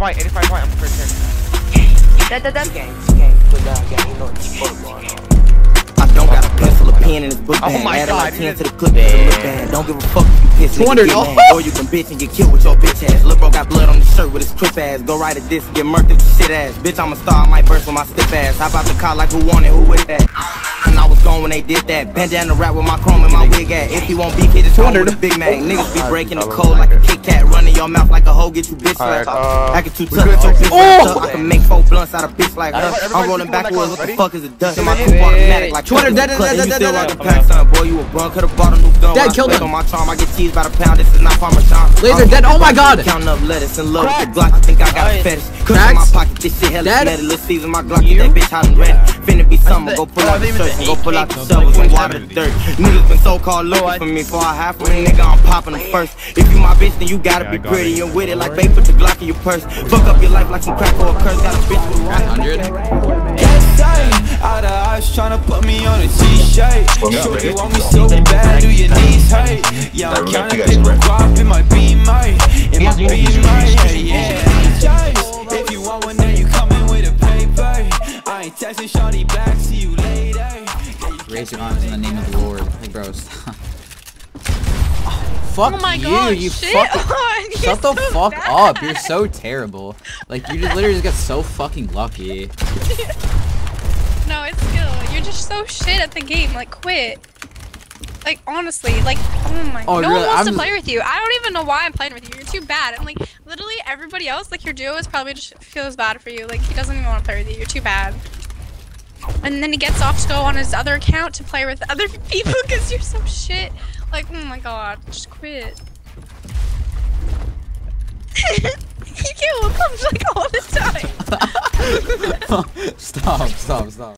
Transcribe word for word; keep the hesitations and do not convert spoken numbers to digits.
white, eighty-five white, I'm Christian. That, that, that. Gang, gang, put down, gang, you know it's fuck, man. I don't got a pencil, a pen, and this book bag. Oh my god, ten to the clip band. Don't give a fuck if you piss me, man. Or you can bitch and get killed with your bitch ass. Look, bro, got blood on the shirt with his trip ass. Go ride a disc, get murked with shit ass. Bitch, I'm a star, I might burst with my stiff ass. Hop out the car like who wanted, who with that? And I was gone when they did that. Bend down the rap with my chrome and my wig at. If you won't beef, hit it, turn with a Big Mac. Niggas be breaking the code like a Kit Kat. Running your mouth like a hoe, get you bitch slapped. I get you touched, your bitch like I can make four blunts out of bitch like us. I'm rolling backwards, what the fuck is a dust? In my coupe automatic like Twitter, that, that, that, that, that, that. Boy, you a bum, could have bought a new gun. Dad, killed him. On my charm, I get cheese by the pound. This is not Parmesan. Laser, dead. Oh my god. Counting up lettuce and love with the Glock. I think I got a fetish. Cooking in my pocket, this shit hell is metal. Let's season my Glock. That bitch hot and ready. Finna be summer. Go pull out the shirts and go pull out the shovels and water the dirt. Niggas been so called looking for me for a half ring, nigga. I'm popping them first. If you my bitch, then you gotta be pretty and with it like babe. Put the Glock in your purse. Fuck up your life like some crack or a curse. Got a bitch with one hundred. Out of eyes, tryna put me on a T-shirt. Sure you want me so bad, do your knees hurt? Yeah, I'm counting people drop in my B-mite. In my B-mite, yeah. If you want one, then you coming with a paper. I ain't texting shawty back, see you later. Raise your arms in the name of the Lord. Hey, bro, stop. Fuck oh my you, God, you shit. Fucking, oh, shut the so fuck bad. Up, you're so terrible. Like, you just literally just got so fucking lucky. No, it's skill. You're just so shit at the game. Like, quit. Like, honestly, like, oh my. Oh, no really? One wants I'm... to play with you. I don't even know why I'm playing with you. You're too bad. And like, literally everybody else, like your duo is probably just feels bad for you. Like, he doesn't even want to play with you. You're too bad. And then he gets off to go on his other account to play with other people because you're so shit. Like, oh my god, just quit. You get welcomes like all the time. Stop! Stop! Stop!